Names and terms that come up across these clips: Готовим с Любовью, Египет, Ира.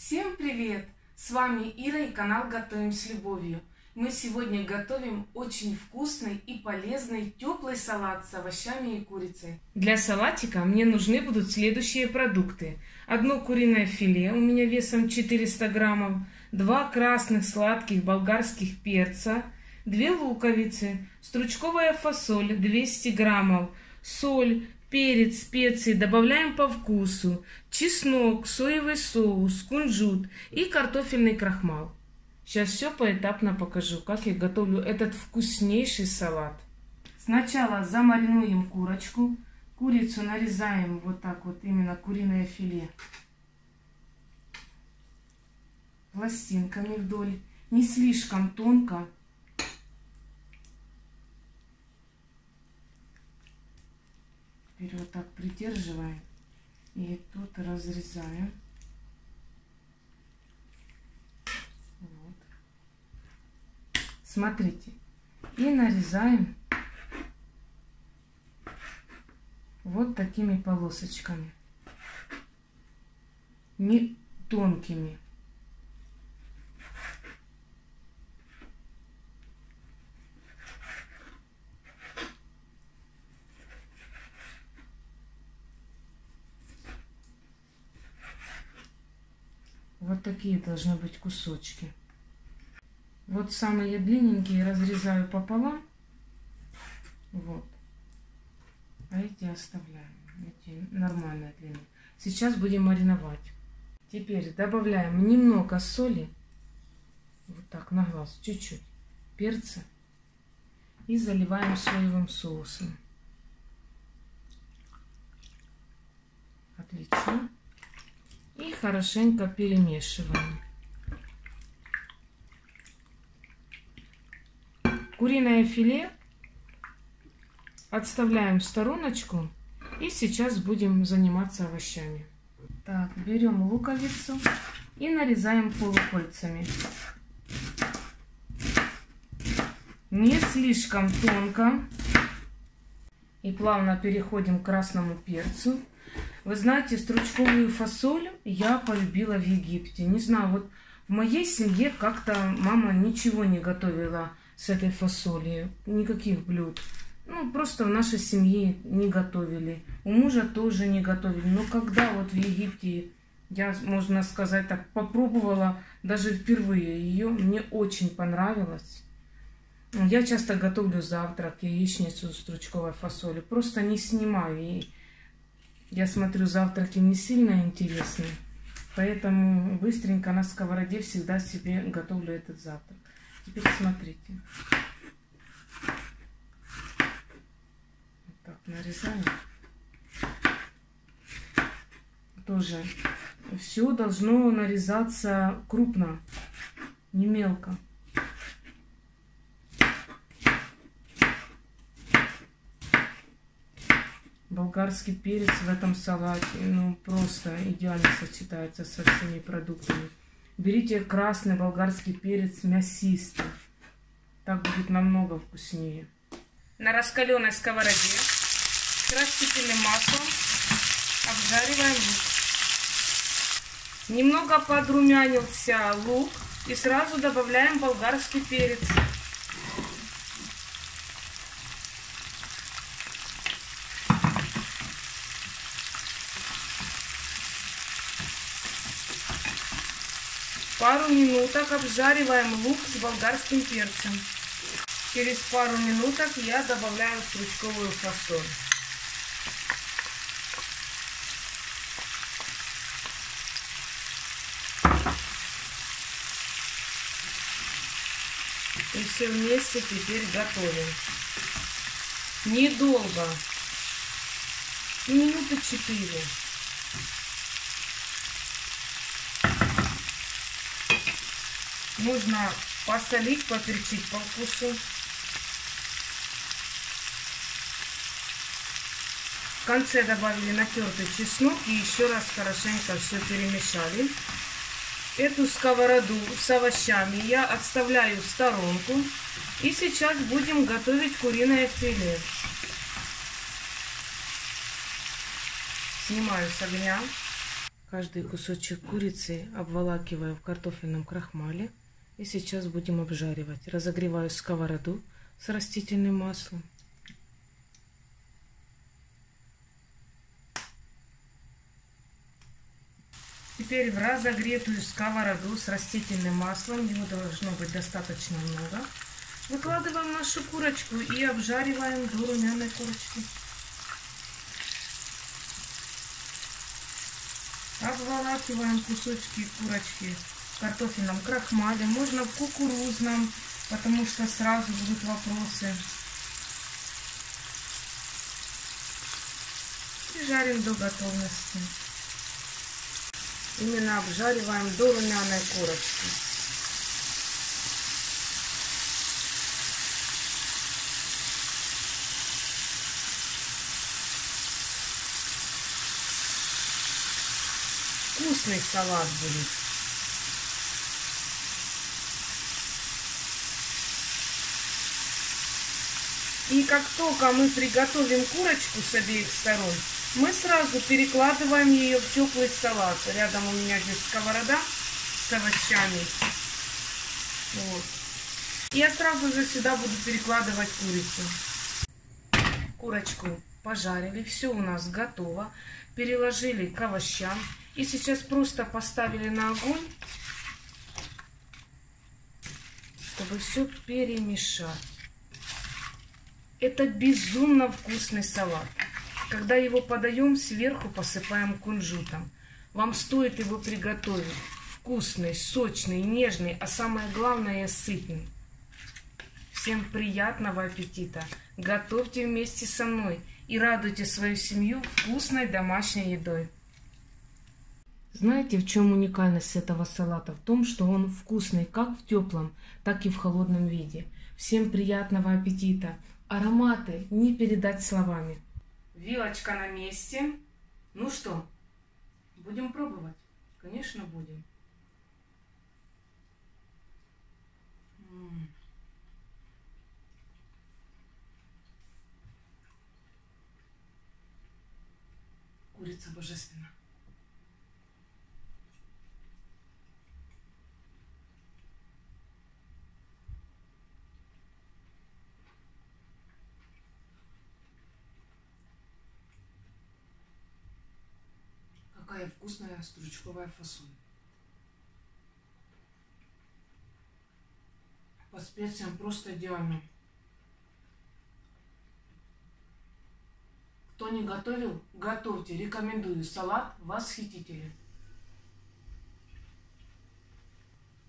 Всем привет! С вами Ира и канал «Готовим с Любовью». Мы сегодня готовим очень вкусный и полезный теплый салат с овощами и курицей. Для салатика мне нужны будут следующие продукты. Одно куриное филе у меня весом 400 граммов, 2 красных сладких болгарских перца, 2 луковицы, стручковая фасоль 200 граммов, соль, перец, специи, добавляем по вкусу, чеснок, соевый соус, кунжут и картофельный крахмал. Сейчас все поэтапно покажу, как я готовлю этот вкуснейший салат. Сначала замаринуем курочку. Курицу нарезаем вот так вот, именно куриное филе, пластинками вдоль, не слишком тонко. Теперь вот так придерживаем и тут разрезаем. Вот. Смотрите. И нарезаем вот такими полосочками. Не тонкими. Вот такие должны быть кусочки. Вот самые длинненькие разрезаю пополам. Вот. А эти оставляем. Эти нормальные длины. Сейчас будем мариновать. Теперь добавляем немного соли. Вот так на глаз. Чуть-чуть перца. И заливаем соевым соусом. Отлично. И хорошенько перемешиваем. Куриное филе отставляем в стороночку. И сейчас будем заниматься овощами. Так, берем луковицу и нарезаем полукольцами. Не слишком тонко. И плавно переходим к красному перцу. Вы знаете, стручковую фасоль я полюбила в Египте. Не знаю, вот в моей семье как-то мама ничего не готовила с этой фасолью, никаких блюд. Ну, просто в нашей семье не готовили. У мужа тоже не готовили. Но когда вот в Египте я, можно сказать так, попробовала даже впервые ее, мне очень понравилось. Я часто готовлю завтрак, яичницу стручковой фасоли. Просто не снимаю ей. Я смотрю, завтраки не сильно интересны, поэтому быстренько на сковороде всегда себе готовлю этот завтрак. Теперь смотрите. Вот так нарезаем. Тоже все должно нарезаться крупно, не мелко. Болгарский перец в этом салате, ну, просто идеально сочетается со всеми продуктами. Берите красный болгарский перец мясистый. Так будет намного вкуснее. На раскаленной сковороде с растительным маслом обжариваем лук. Немного подрумянился лук и сразу добавляем болгарский перец. Пару минуток обжариваем лук с болгарским перцем. Через пару минуток я добавляю стручковую фасоль. И все вместе теперь готовим. Недолго. Минуты 4. Нужно посолить, поперчить по вкусу. В конце добавили натертый чеснок и еще раз хорошенько все перемешали. Эту сковороду с овощами я отставляю в сторонку. И сейчас будем готовить куриное филе. Снимаю с огня. каждый кусочек курицы обволакиваю в картофельном крахмале. И сейчас будем обжаривать. Разогреваю сковороду с растительным маслом. Теперь в разогретую сковороду с растительным маслом, его должно быть достаточно много, выкладываем нашу курочку и обжариваем до румяной корочки. Обволакиваем кусочки курочки в картофельном крахмале, можно в кукурузном, потому что сразу будут вопросы. И жарим до готовности. Именно обжариваем до румяной корочки. Вкусный салат будет. И как только мы приготовим курочку с обеих сторон, мы сразу перекладываем ее в теплый салат. Рядом у меня здесь сковорода с овощами. Вот. И я сразу же сюда буду перекладывать курицу. Курочку пожарили, все у нас готово. Переложили к овощам. И сейчас просто поставили на огонь, чтобы все перемешать. Это безумно вкусный салат. Когда его подаем, сверху посыпаем кунжутом. Вам стоит его приготовить. Вкусный, сочный, нежный, а самое главное, сытный. Всем приятного аппетита! Готовьте вместе со мной и радуйте свою семью вкусной домашней едой. Знаете, в чем уникальность этого салата? В том, что он вкусный как в теплом, так и в холодном виде. Всем приятного аппетита! Ароматы не передать словами. Вилочка на месте. Ну что, будем пробовать? Конечно, будем. Курица божественна. Какая вкусная стручковая фасоль. По специям просто идеально. Кто не готовил, готовьте. Рекомендую. Салат восхитителен.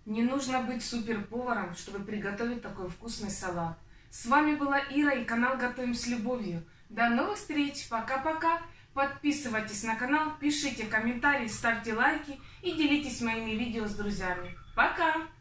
Не нужно быть суперповаром, чтобы приготовить такой вкусный салат. С вами была Ира и канал «Готовим с любовью». До новых встреч. Пока-пока. Подписывайтесь на канал, пишите комментарии, ставьте лайки и делитесь моими видео с друзьями. Пока!